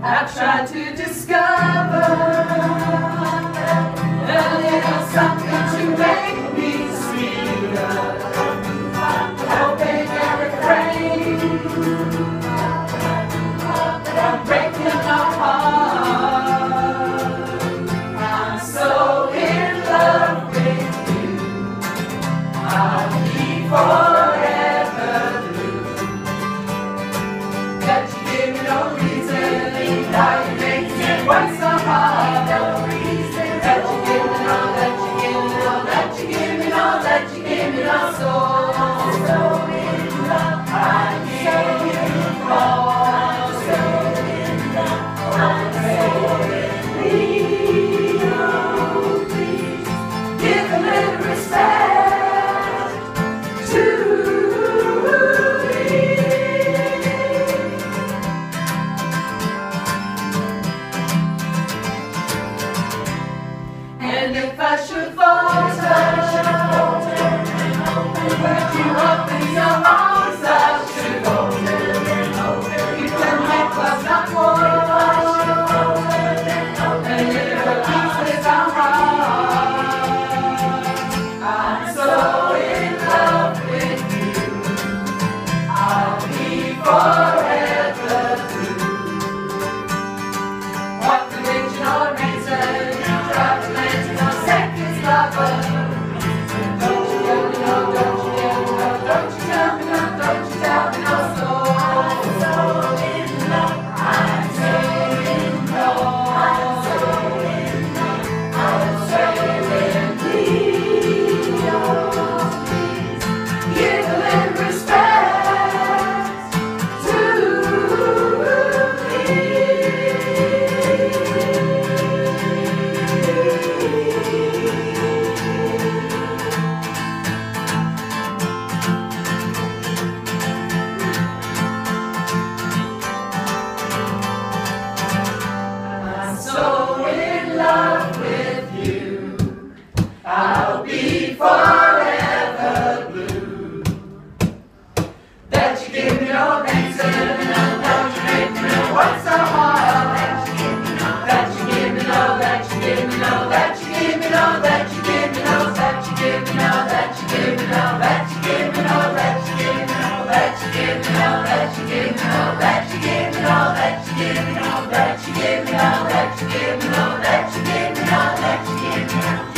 I've tried to discover a little something to make me sweeter, hoping I refrain from breaking my heart. I'm so in love with you, I'll be forever blue. That you give me no reason. Now you make it work so hard. No reason that you give me all, that you give me all, that you give me all, that you give me all. So, so in love, I'm so in love, I'm so in love, I'm so in love. Please give a little respect to me. And if I should falter, put you up in your arms, I should hold. You can make love not more, and little pieces I'm wrong. I'm so in love with you, I'll be forever blue. What religion or reason try to make that you give me all, that you give me all, that you give me all, that you give me all, that you give me all.